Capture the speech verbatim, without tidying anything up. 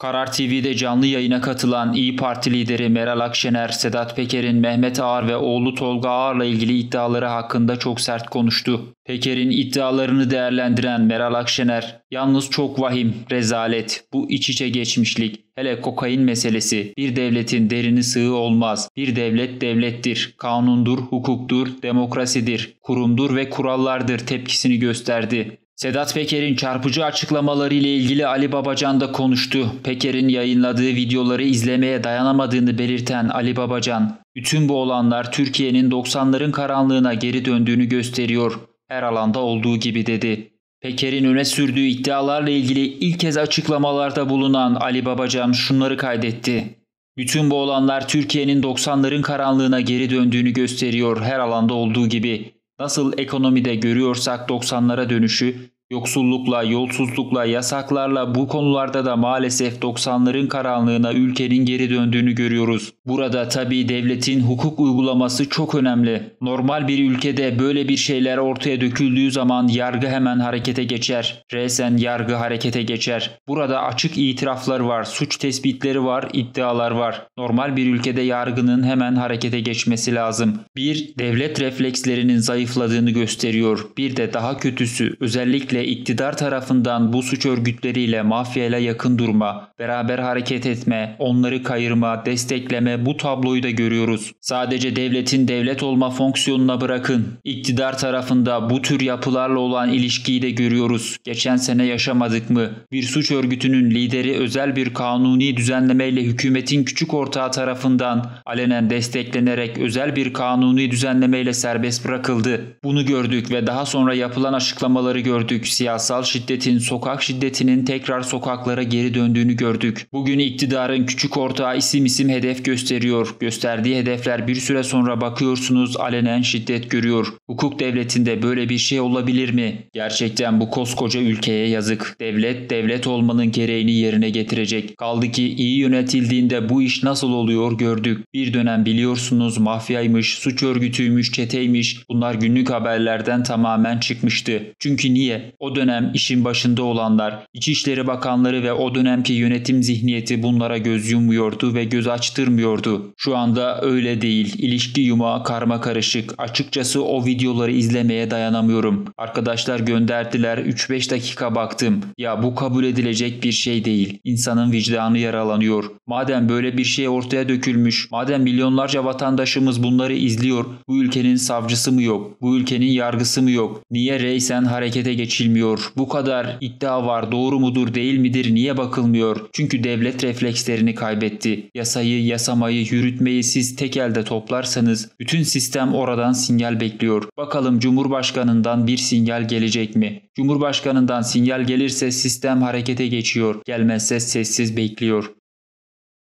Karar T V'de canlı yayına katılan İYİ Parti lideri Meral Akşener, Sedat Peker'in Mehmet Ağar ve oğlu Tolga Ağar'la ilgili iddiaları hakkında çok sert konuştu. Peker'in iddialarını değerlendiren Meral Akşener, "Yalnız çok vahim, rezalet, bu iç içe geçmişlik, hele kokain meselesi, bir devletin derini sığ olmaz, bir devlet devlettir, kanundur, hukuktur, demokrasidir, kurumdur ve kurallardır" tepkisini gösterdi. Sedat Peker'in çarpıcı açıklamaları ile ilgili Ali Babacan da konuştu. Peker'in yayınladığı videoları izlemeye dayanamadığını belirten Ali Babacan, "Bütün bu olanlar Türkiye'nin doksanların karanlığına geri döndüğünü gösteriyor. Her alanda olduğu gibi" dedi. Peker'in öne sürdüğü iddialarla ilgili ilk kez açıklamalarda bulunan Ali Babacan şunları kaydetti. "Bütün bu olanlar Türkiye'nin doksanların karanlığına geri döndüğünü gösteriyor. Her alanda olduğu gibi. Nasıl ekonomide görüyorsak doksanlara dönüşü, yoksullukla, yolsuzlukla, yasaklarla bu konularda da maalesef doksanların karanlığına ülkenin geri döndüğünü görüyoruz. Burada tabii devletin hukuk uygulaması çok önemli. Normal bir ülkede böyle bir şeyler ortaya döküldüğü zaman yargı hemen harekete geçer. Resen yargı harekete geçer. Burada açık itiraflar var, suç tespitleri var, iddialar var. Normal bir ülkede yargının hemen harekete geçmesi lazım. Bir, devlet reflekslerinin zayıfladığını gösteriyor. Bir de daha kötüsü, özellikle iktidar tarafından bu suç örgütleriyle, mafyayla yakın durma, beraber hareket etme, onları kayırma, destekleme, bu tabloyu da görüyoruz. Sadece devletin devlet olma fonksiyonuna bırakın. İktidar tarafında bu tür yapılarla olan ilişkiyi de görüyoruz. Geçen sene yaşamadık mı? Bir suç örgütünün lideri özel bir kanuni düzenlemeyle hükümetin küçük ortağı tarafından alenen desteklenerek özel bir kanuni düzenlemeyle serbest bırakıldı. Bunu gördük ve daha sonra yapılan açıklamaları gördük. Siyasal şiddetin, sokak şiddetinin tekrar sokaklara geri döndüğünü gördük. Bugün iktidarın küçük ortağı isim isim hedef gösteriyor. Gösterdiği hedefler bir süre sonra bakıyorsunuz alenen şiddet görüyor. Hukuk devletinde böyle bir şey olabilir mi? Gerçekten bu koskoca ülkeye yazık. Devlet, devlet olmanın gereğini yerine getirecek. Kaldı ki iyi yönetildiğinde bu iş nasıl oluyor gördük. Bir dönem biliyorsunuz mafyaymış, suç örgütüymüş, çeteymiş. Bunlar günlük haberlerden tamamen çıkmıştı. Çünkü niye? O dönem işin başında olanlar, İçişleri Bakanları ve o dönemki yönetim zihniyeti bunlara göz yummuyordu ve göz açtırmıyordu. Şu anda öyle değil. İlişki yumağı karmakarışık. Açıkçası o videoları izlemeye dayanamıyorum. Arkadaşlar gönderdiler, üç beş dakika baktım. Ya bu kabul edilecek bir şey değil. İnsanın vicdanı yaralanıyor. Madem böyle bir şey ortaya dökülmüş, madem milyonlarca vatandaşımız bunları izliyor, bu ülkenin savcısı mı yok? Bu ülkenin yargısı mı yok? Niye reysen harekete geçiyor? Geçilmiyor. Bu kadar iddia var, doğru mudur değil midir niye bakılmıyor? Çünkü devlet reflekslerini kaybetti. Yasayı, yasamayı, yürütmeyi siz tek elde toplarsanız bütün sistem oradan sinyal bekliyor. Bakalım Cumhurbaşkanından bir sinyal gelecek mi? Cumhurbaşkanından sinyal gelirse sistem harekete geçiyor. Gelmezse sessiz bekliyor.